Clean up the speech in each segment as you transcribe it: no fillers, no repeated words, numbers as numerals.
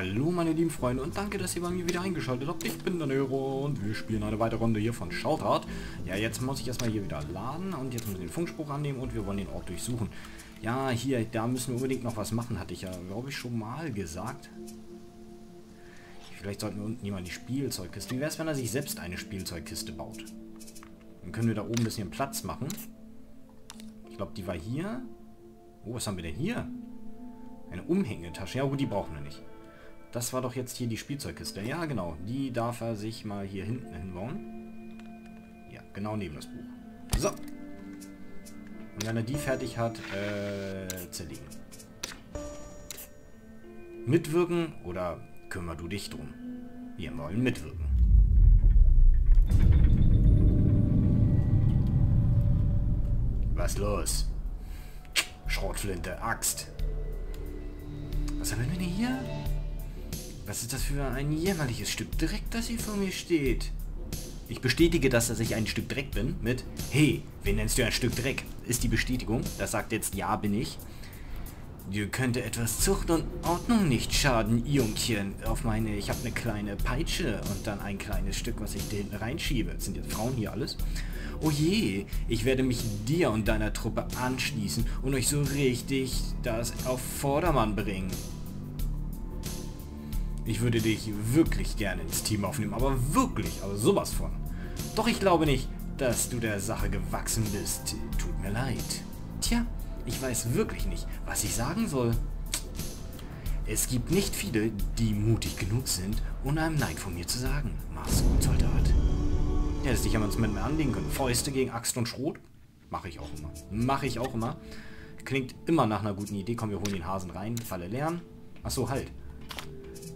Hallo meine lieben Freunde und danke, dass ihr bei mir wieder eingeschaltet habt. Ich bin der Nero und wir spielen eine weitere Runde hier von Sheltered. Ja, jetzt muss ich erstmal hier wieder laden und jetzt müssen wir den Funkspruch annehmen und wir wollen den Ort durchsuchen. Ja, hier, da müssen wir unbedingt noch was machen, hatte ich ja, glaube ich, schon mal gesagt. Vielleicht sollten wir unten jemand die Spielzeugkiste. Wie wäre es, wenn er sich selbst eine Spielzeugkiste baut? Dann können wir da oben ein bisschen Platz machen. Ich glaube, die war hier. Oh, was haben wir denn hier? Eine Umhängetasche. Ja, gut, die brauchen wir nicht. Das war doch jetzt hier die Spielzeugkiste. Ja, genau. Die darf er sich mal hier hinten hinbauen. Ja, genau neben das Buch. So. Und wenn er die fertig hat, zerlegen. Mitwirken oder kümmer du dich drum. Wir wollen mitwirken. Was los? Schrotflinte, Axt. Was haben wir denn hier? Was ist das für ein jämmerliches Stück Dreck, das hier vor mir steht? Ich bestätige das, dass ich ein Stück Dreck bin mit hey, wen nennst du ein Stück Dreck? Ist die Bestätigung. Das sagt jetzt, ja, bin ich. Dir könnte etwas Zucht und Ordnung nicht schaden, Jungchen. Auf meine, ich habe eine kleine Peitsche und dann ein kleines Stück, was ich da hinten reinschiebe. Sind jetzt Frauen hier alles? Oh je, ich werde mich dir und deiner Truppe anschließen und euch so richtig das auf Vordermann bringen. Ich würde dich wirklich gerne ins Team aufnehmen, aber wirklich, aber sowas von. Doch ich glaube nicht, dass du der Sache gewachsen bist. Tut mir leid. Tja. Ich weiß wirklich nicht, was ich sagen soll. Es gibt nicht viele, die mutig genug sind, ohne einem Nein von mir zu sagen. Mach's gut, Soldat. Ja, hättest dich ja mit mir anlegen können. Fäuste gegen Axt und Schrot. Mache ich auch immer. Mache ich auch immer. Klingt immer nach einer guten Idee. Komm, wir holen den Hasen rein. Falle leeren. Achso, halt.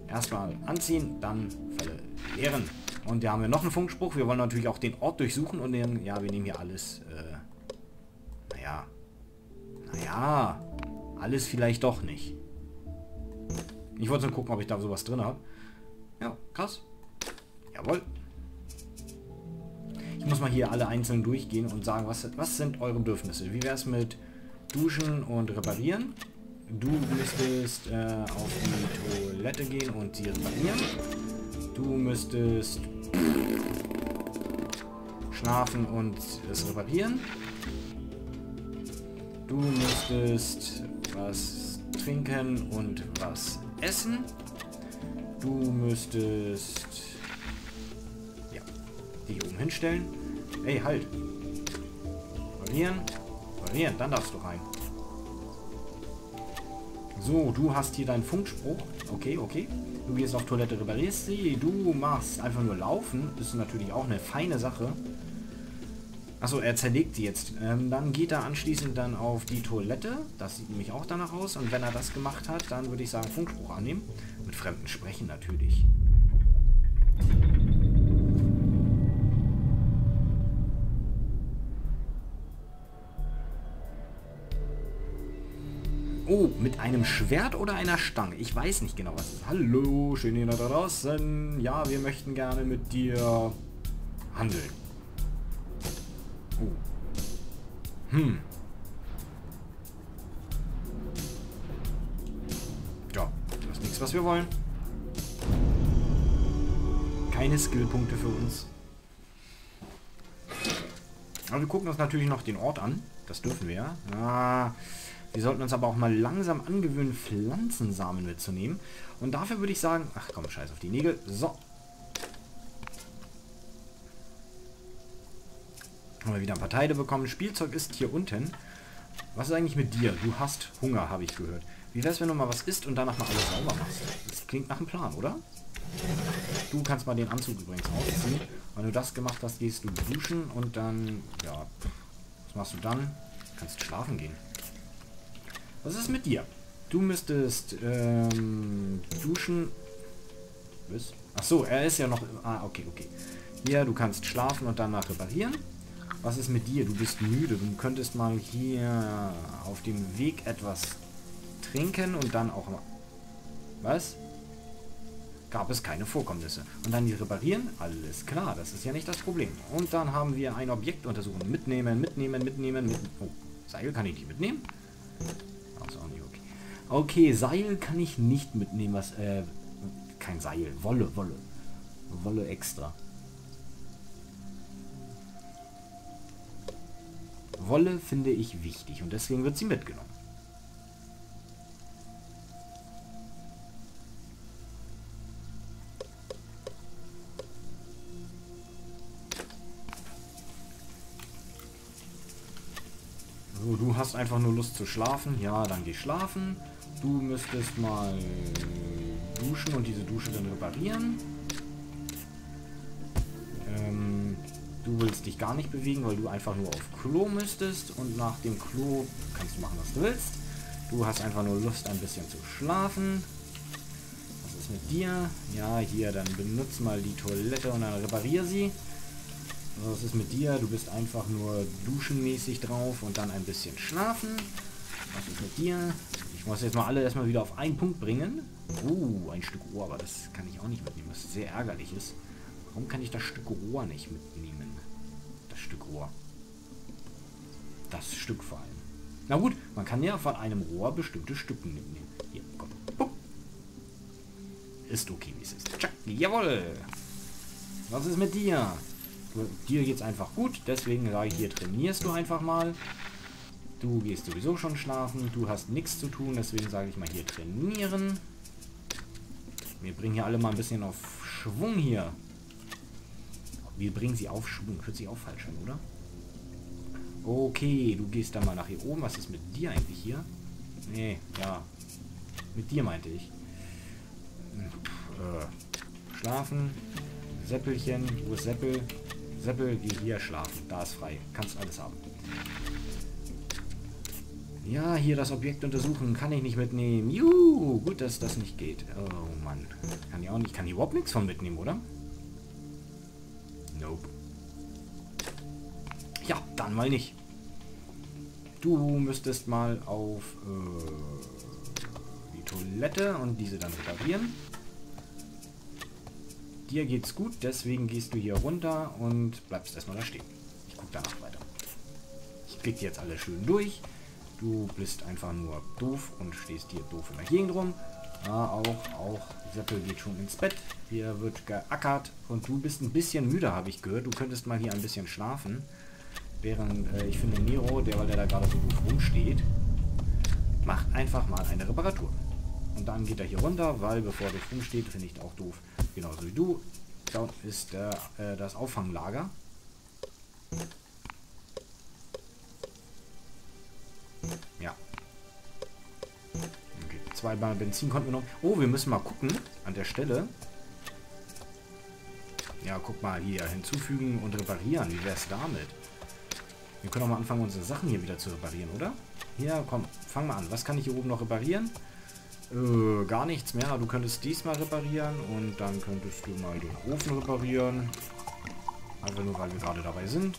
Erstmal anziehen, dann Falle leeren. Und da haben wir noch einen Funkspruch. Wir wollen natürlich auch den Ort durchsuchen und den, ja, wir nehmen hier alles, naja. Ja, alles vielleicht doch nicht. Ich wollte nur gucken, ob ich da sowas drin habe. Ja, krass. Jawohl. Ich muss mal hier alle einzeln durchgehen und sagen, was sind eure Bedürfnisse? Wie wäre es mit Duschen und Reparieren? Du müsstest auf die Toilette gehen und sie reparieren. Du müsstest schlafen und es reparieren. Du müsstest was trinken und was essen. Du müsstest... ja, die oben hinstellen. Ey, halt. Variieren. Variieren, dann darfst du rein. So, du hast hier deinen Funkspruch. Okay, okay. Du gehst auf Toilette, reparierst sie. Du machst einfach nur laufen. Das ist natürlich auch eine feine Sache. Achso, er zerlegt sie jetzt. Dann geht er anschließend dann auf die Toilette. Das sieht nämlich auch danach aus. Und wenn er das gemacht hat, dann würde ich sagen, Funkspruch annehmen. Mit Fremden sprechen natürlich. Oh, mit einem Schwert oder einer Stange. Ich weiß nicht genau, was es ist. Hallo, schön hier da draußen. Ja, wir möchten gerne mit dir handeln. Hm. Ja, das ist nichts, was wir wollen. Keine Skillpunkte für uns. Aber wir gucken uns natürlich noch den Ort an. Das dürfen wir ja. Wir sollten uns aber auch mal langsam angewöhnen, Pflanzensamen mitzunehmen. Und dafür würde ich sagen... ach komm, scheiß auf die Nägel. So. Haben wir wieder ein paar Teile bekommen. Spielzeug ist hier unten. Was ist eigentlich mit dir? Du hast Hunger, habe ich gehört. Wie wär's, wenn du mal was isst und danach mal alles sauber machst? Das klingt nach einem Plan, oder? Du kannst mal den Anzug übrigens ausziehen. Wenn du das gemacht hast, gehst du duschen und dann... ja, was machst du dann? Du kannst schlafen gehen. Was ist mit dir? Du müsstest duschen... was? Ach so, er ist ja noch... ah, okay, okay. Hier, du kannst schlafen und danach reparieren. Was ist mit dir? Du bist müde. Du könntest mal hier auf dem Weg etwas trinken und dann auch mal... was? Gab es keine Vorkommnisse. Und dann die reparieren? Alles klar, das ist ja nicht das Problem. Und dann haben wir ein Objekt untersuchen. Mitnehmen, mitnehmen, mitnehmen, mitnehmen. Oh, Seil kann ich nicht mitnehmen? Ach, ist auch nicht okay. Okay, Seil kann ich nicht mitnehmen. Was, kein Seil. Wolle, Wolle. Wolle extra. Wolle finde ich wichtig und deswegen wird sie mitgenommen. So, du hast einfach nur Lust zu schlafen. Ja, dann geh schlafen. Du müsstest mal duschen und diese Dusche dann reparieren. Du willst dich gar nicht bewegen, weil du einfach nur auf Klo müsstest. Und nach dem Klo kannst du machen, was du willst. Du hast einfach nur Lust, ein bisschen zu schlafen. Was ist mit dir? Ja, hier, dann benutz mal die Toilette und dann reparier sie. Was ist mit dir? Du bist einfach nur duschenmäßig drauf und dann ein bisschen schlafen. Was ist mit dir? Ich muss jetzt mal alle erstmal wieder auf einen Punkt bringen. Oh, ein Stück Ohr, aber das kann ich auch nicht mitnehmen, was sehr ärgerlich ist. Warum kann ich das Stück Rohr nicht mitnehmen? Das Stück Rohr. Das Stück vor allem. Na gut, man kann ja von einem Rohr bestimmte Stücken mitnehmen. Hier, komm. Pup. Ist okay, wie es ist. Tschack, jawohl. Was ist mit dir? Dir geht's einfach gut, deswegen sage ich, hier trainierst du einfach mal. Du gehst sowieso schon schlafen, du hast nichts zu tun, deswegen sage ich mal, hier trainieren. Wir bringen hier alle mal ein bisschen auf Schwung hier. Wir bringen sie auf Schwung. Hört sich auch falsch an, oder? Okay, du gehst dann mal nach hier oben. Was ist mit dir eigentlich hier? Nee, ja. Mit dir meinte ich. Schlafen. Seppelchen. Wo ist Seppel? Seppel, geh hier schlafen. Da ist frei. Kannst alles haben. Ja, hier das Objekt untersuchen. Kann ich nicht mitnehmen. Juhu, gut, dass das nicht geht. Oh Mann. Kann ich auch nicht. Kann ich überhaupt nichts von mitnehmen, oder? Nope. Ja, dann mal nicht. Du müsstest mal auf die Toilette und diese dann reparieren. Dir geht's gut, deswegen gehst du hier runter und bleibst erstmal da stehen. Ich gucke danach weiter. Ich klicke jetzt alle schön durch. Du bist einfach nur doof und stehst hier doof in der Gegend rum. Ah, auch. Seppel geht schon ins Bett. Hier wird geackert. Und du bist ein bisschen müde, habe ich gehört. Du könntest mal hier ein bisschen schlafen. Während, ich finde, Nero, weil der da gerade so gut rumsteht, macht einfach mal eine Reparatur. Und dann geht er hier runter, weil bevor er rumsteht, finde ich auch doof. Genauso wie du. Da ist das Auffanglager. Ja. Zweimal Benzin konnten wir noch. Oh, wir müssen mal gucken an der Stelle. Ja, guck mal hier. Hinzufügen und reparieren. Wie wäre es damit? Wir können auch mal anfangen, unsere Sachen hier wieder zu reparieren, oder? Ja, komm. Fang mal an. Was kann ich hier oben noch reparieren? Gar nichts mehr. Du könntest diesmal reparieren und dann könntest du mal den Ofen reparieren. Einfach nur, weil wir gerade dabei sind.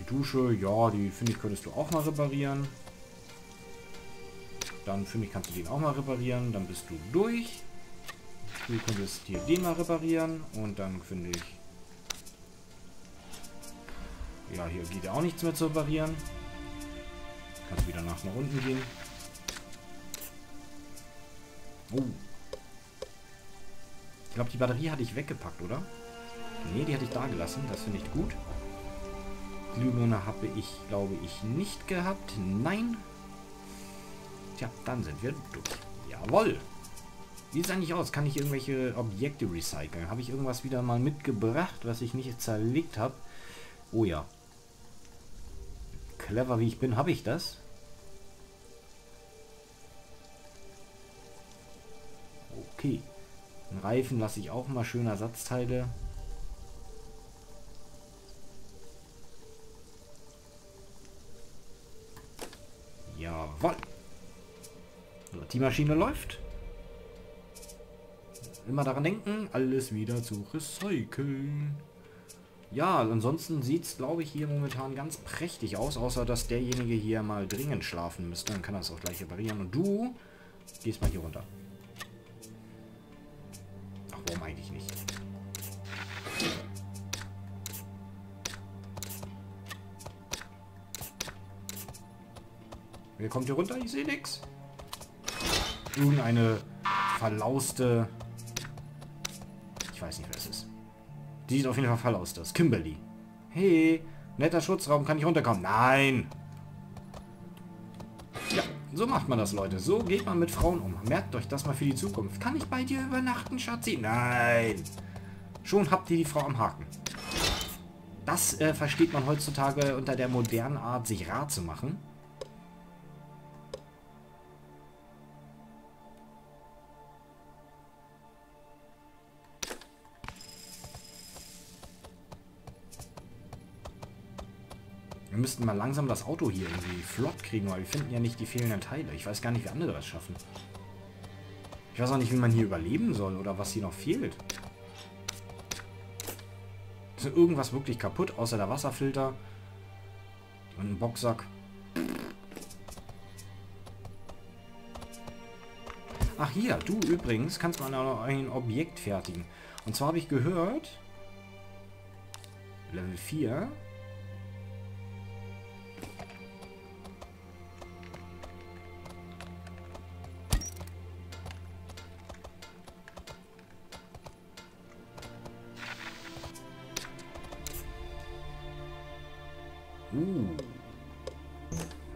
Die Dusche, ja, die finde ich, könntest du auch mal reparieren. Dann finde ich, kannst du den auch mal reparieren. Dann bist du durch. Du könntest hier den mal reparieren. Und dann finde ich... Ja, hier geht ja auch nichts mehr zu reparieren. Kannst wieder nach unten gehen. Oh. Ich glaube, die Batterie hatte ich weggepackt, oder? Nee, die hatte ich da gelassen. Das finde ich gut. Glühbirne habe ich, glaube ich, nicht gehabt. Nein. Tja, dann sind wir durch. Jawohl. Wie sieht es eigentlich aus? Kann ich irgendwelche Objekte recyceln? Habe ich irgendwas wieder mal mitgebracht, was ich nicht zerlegt habe? Oh ja. Clever wie ich bin, habe ich das. Okay. Einen Reifen lasse ich auch mal. Schöne Ersatzteile. Jawohl. Die Maschine läuft. Immer daran denken, alles wieder zu recyceln. Ja, ansonsten sieht es, glaube ich, hier momentan ganz prächtig aus, außer dass derjenige hier mal dringend schlafen müsste. Dann kann das auch gleich reparieren. Und du gehst mal hier runter. Ach, warum eigentlich nicht? Wer kommt hier runter? Ich sehe nichts. Irgendeine verlauste Ich weiß nicht, wer es ist. Die sieht auf jeden Fall aus, das. Kimberly. Hey, netter Schutzraum, kann ich runterkommen? Nein! Ja, so macht man das, Leute. So geht man mit Frauen um. Merkt euch das mal für die Zukunft. Kann ich bei dir übernachten, Schatzi? Nein! Schon habt ihr die Frau am Haken. Das versteht man heutzutage unter der modernen Art, sich rar zu machen. Wir müssten mal langsam das Auto hier irgendwie flott kriegen, weil wir finden ja nicht die fehlenden Teile. Ich weiß gar nicht, wie andere das schaffen. Ich weiß auch nicht, wie man hier überleben soll oder was hier noch fehlt. Ist irgendwas wirklich kaputt, außer der Wasserfilter und ein Boxsack. Ach hier, du übrigens kannst mal ein Objekt fertigen. Und zwar habe ich gehört, Level 4...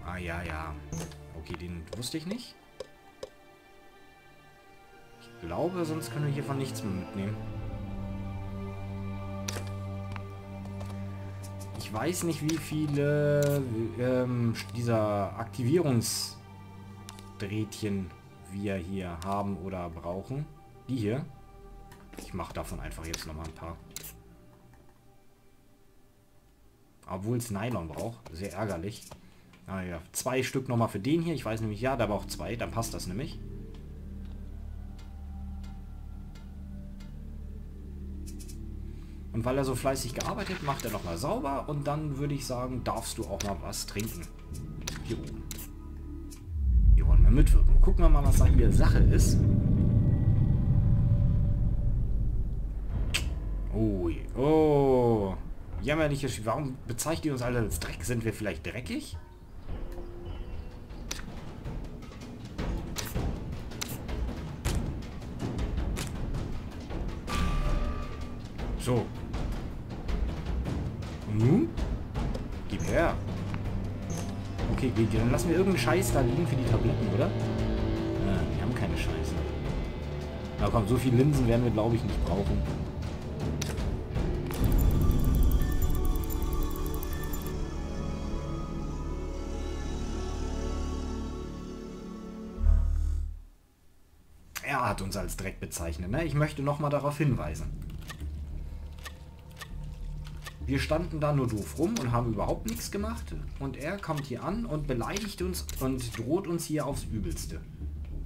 Ah, ja, ja. Okay, den wusste ich nicht. Ich glaube, sonst können wir hiervon nichts mehr mitnehmen. Ich weiß nicht, wie viele dieser Aktivierungsdrähtchen wir hier haben oder brauchen. Die hier. Ich mache davon einfach jetzt nochmal ein paar. Obwohl es Nylon braucht. Sehr ärgerlich. Naja, 2 Stück nochmal für den hier. Ich weiß nämlich, ja, da braucht 2. Dann passt das nämlich. Und weil er so fleißig gearbeitet, macht er nochmal sauber. Und dann würde ich sagen, darfst du auch mal was trinken. Hier oben. Hier wollen wir mitwirken. Gucken wir mal, was da hier Sache ist. Oh, oh. Jämmerliche Schiffe. Warum bezeichnet ihr uns alle als Dreck? Sind wir vielleicht dreckig? So. Und nun? Gib her. Okay, geht. Dann lassen wir irgendeinen Scheiß da liegen für die Tabletten, oder? Wir haben keine Scheiße. Na komm, so viele Linsen werden wir, glaube ich, nicht brauchen. Er hat uns als Dreck bezeichnet, ne? Ich möchte nochmal darauf hinweisen. Wir standen da nur doof rum und haben überhaupt nichts gemacht. Und er kommt hier an und beleidigt uns und droht uns hier aufs Übelste.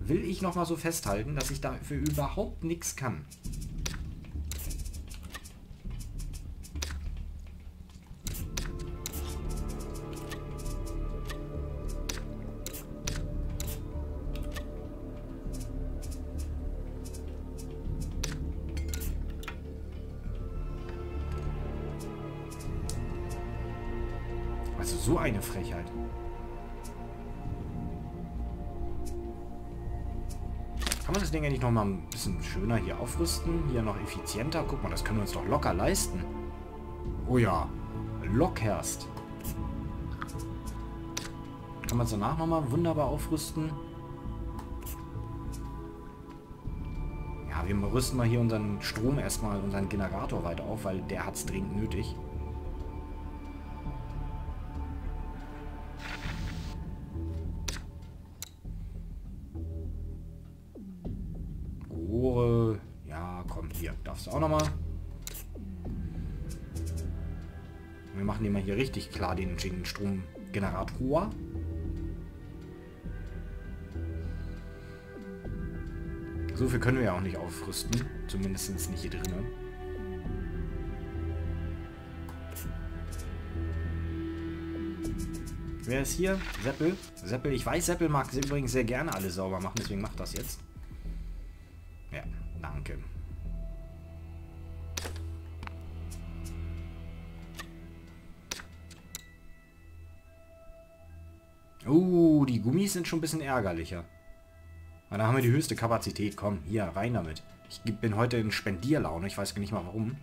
Will ich nochmal so festhalten, dass ich dafür überhaupt nichts kann. Also so eine Frechheit. Kann man das Ding eigentlich noch mal ein bisschen schöner hier aufrüsten? Hier noch effizienter? Guck mal, das können wir uns doch locker leisten. Oh ja, lockerst. Kann man es danach noch mal wunderbar aufrüsten? Ja, wir rüsten mal hier unseren Strom erstmal, unseren Generator weiter auf, weil der hat es dringend nötig. Ja, komm, hier darfst du auch nochmal. Wir machen immer hier richtig klar den Stromgenerator. So viel können wir ja auch nicht aufrüsten. Zumindest nicht hier drinnen. Wer ist hier? Seppel. Seppel. Ich weiß, Seppel mag übrigens sehr gerne alles sauber machen, deswegen macht das jetzt. Ja, danke. Oh, die Gummis sind schon ein bisschen ärgerlicher. Aber da haben wir die höchste Kapazität. Komm, hier, rein damit. Ich bin heute in Spendierlaune. Ich weiß gar nicht mal warum.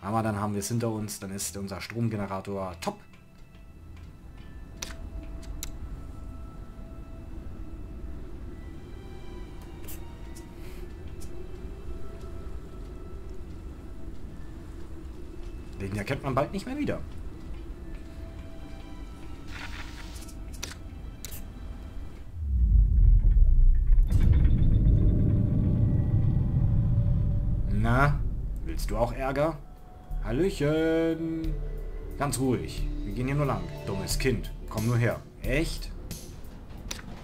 Aber dann haben wir es hinter uns. Dann ist unser Stromgenerator top. Den erkennt man bald nicht mehr wieder. Na, willst du auch Ärger? Hallöchen. Ganz ruhig. Wir gehen hier nur lang. Dummes Kind. Komm nur her. Echt?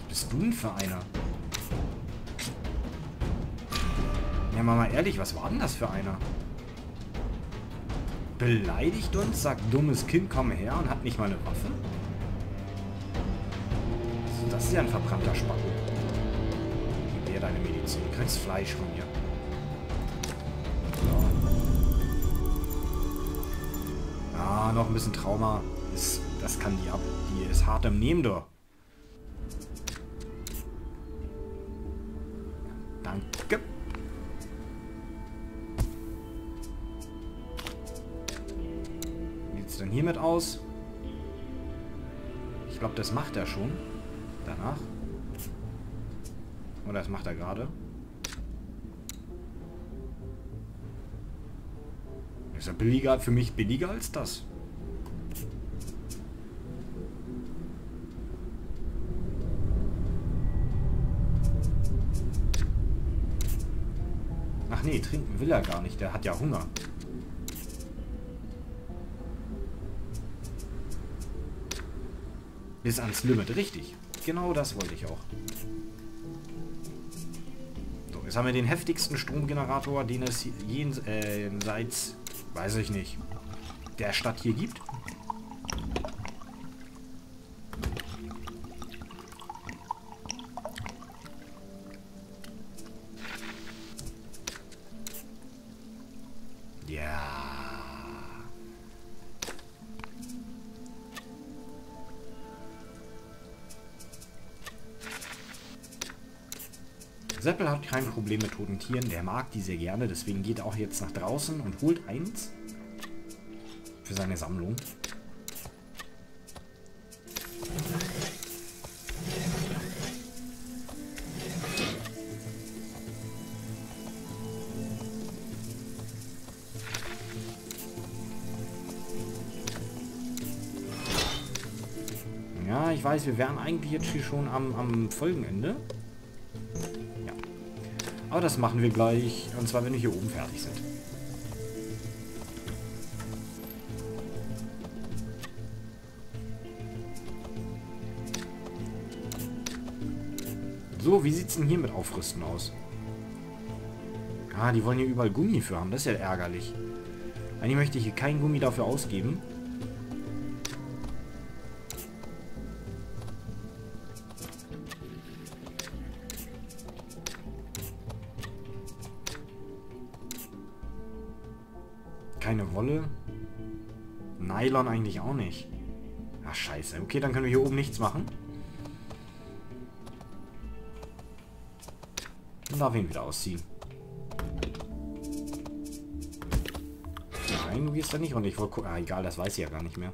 Was bist du denn für einer? Ja, mal ehrlich, was war denn das für einer? Beleidigt uns, sagt dummes Kind, komm her und hat nicht mal eine Waffe? Also, das ist ja ein verbrannter Spacken. Gib dir deine Medizin, du kriegst Fleisch von mir. So. Ah, noch ein bisschen Trauma. Das kann die ab. Die ist hart im Nehmen, doch. Danke. Dann hiermit aus. Ich glaube, das macht er schon. Danach. Oder das macht er gerade. Ist ja billiger, für mich billiger als das. Ach nee, trinken will er gar nicht. Der hat ja Hunger. Bis ans Limit, richtig. Genau das wollte ich auch. So, jetzt haben wir den heftigsten Stromgenerator, den es jenseits, weiß ich nicht, der Stadt hier gibt. Seppel hat kein Problem mit toten Tieren, der mag die sehr gerne, deswegen geht er auch jetzt nach draußen und holt eins für seine Sammlung. Ja, ich weiß, wir wären eigentlich jetzt hier schon am Folgenende. Aber das machen wir gleich, und zwar wenn wir hier oben fertig sind. So, wie sieht es denn hier mit Aufrüsten aus? Ah, die wollen hier überall Gummi für haben, das ist ja ärgerlich. Eigentlich möchte ich hier kein Gummi dafür ausgeben. Keine Wolle. Nylon eigentlich auch nicht. Ach, scheiße. Okay, dann können wir hier oben nichts machen. Dann darf ich ihn wieder ausziehen. Nein, du gehst da nicht. Und ich wollte gucken. Ah, egal, das weiß ich ja gar nicht mehr.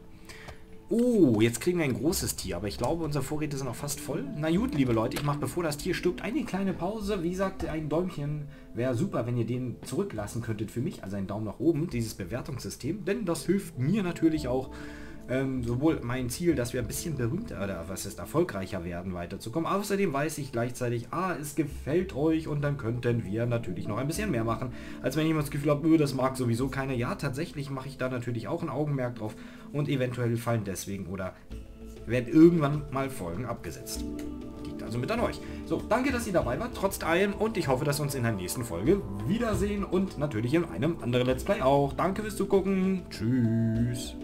Oh, jetzt kriegen wir ein großes Tier. Aber ich glaube, unsere Vorräte sind auch fast voll. Na gut, liebe Leute, ich mache, bevor das Tier stirbt, eine kleine Pause. Wie gesagt, ein Däumchen wäre super, wenn ihr den zurücklassen könntet für mich. Also einen Daumen nach oben, dieses Bewertungssystem. Denn das hilft mir natürlich auch, sowohl mein Ziel, dass wir ein bisschen berühmter oder was ist erfolgreicher werden, weiterzukommen. Außerdem weiß ich gleichzeitig, ah, es gefällt euch und dann könnten wir natürlich noch ein bisschen mehr machen, als wenn jemand das Gefühl hat, das mag sowieso keiner. Ja, tatsächlich mache ich da natürlich auch ein Augenmerk drauf und eventuell fallen deswegen oder werden irgendwann mal Folgen abgesetzt. Liegt also mit an euch. So, danke, dass ihr dabei wart, trotz allem, und ich hoffe, dass wir uns in der nächsten Folge wiedersehen und natürlich in einem anderen Let's Play auch. Danke fürs Zugucken. Tschüss.